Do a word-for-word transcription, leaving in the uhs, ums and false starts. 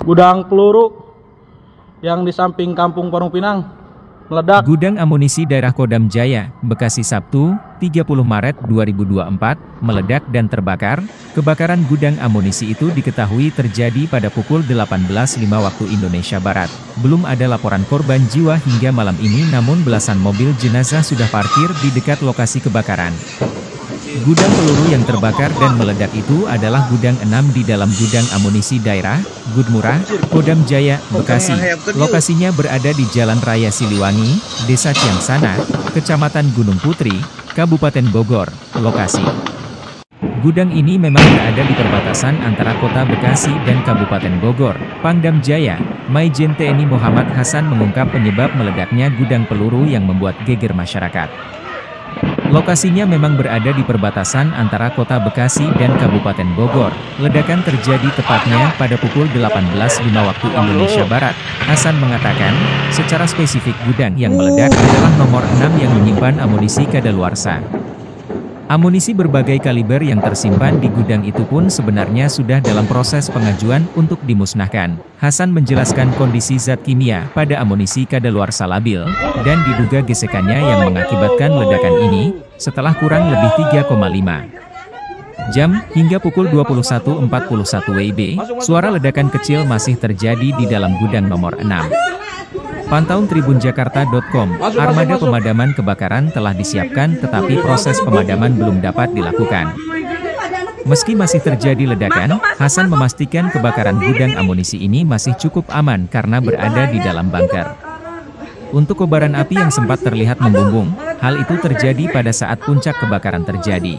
gudang peluru yang di samping kampung Parung Pinang meledak. Gudang amunisi daerah Kodam Jaya, Bekasi, Sabtu, tiga puluh Maret dua ribu dua puluh empat, meledak dan terbakar. Kebakaran gudang amunisi itu diketahui terjadi pada pukul delapan belas lewat lima waktu Indonesia Barat. Belum ada laporan korban jiwa hingga malam ini, namun belasan mobil jenazah sudah parkir di dekat lokasi kebakaran. Gudang peluru yang terbakar dan meledak itu adalah gudang enam di dalam gudang amunisi daerah Gudmurah, Kodam Jaya, Bekasi. Lokasinya berada di Jalan Raya Siliwangi, Desa Ciangsana, Kecamatan Gunung Putri, Kabupaten Bogor. Lokasi gudang ini memang berada di perbatasan antara kota Bekasi dan Kabupaten Bogor. Pangdam Jaya, Maijen T N I Muhammad Hasan mengungkap penyebab meledaknya gudang peluru yang membuat geger masyarakat. Lokasinya memang berada di perbatasan antara kota Bekasi dan Kabupaten Bogor. Ledakan terjadi tepatnya pada pukul delapan belas lewat lima waktu Indonesia Barat. Hasan mengatakan, secara spesifik gudang yang meledak adalah nomor enam yang menyimpan amunisi kadaluarsa. Amunisi berbagai kaliber yang tersimpan di gudang itu pun sebenarnya sudah dalam proses pengajuan untuk dimusnahkan. Hasan menjelaskan kondisi zat kimia pada amunisi kadaluarsa labil dan diduga gesekannya yang mengakibatkan ledakan ini setelah kurang lebih tiga koma lima jam hingga pukul dua puluh satu lewat empat puluh satu W I B, suara ledakan kecil masih terjadi di dalam gudang nomor enam. Pantau Tribun Jakarta titik com, armada pemadaman kebakaran telah disiapkan tetapi proses pemadaman belum dapat dilakukan. Meski masih terjadi ledakan, Hasan memastikan kebakaran gudang amunisi ini masih cukup aman karena berada di dalam bunker. Untuk kobaran api yang sempat terlihat membumbung, hal itu terjadi pada saat puncak kebakaran terjadi.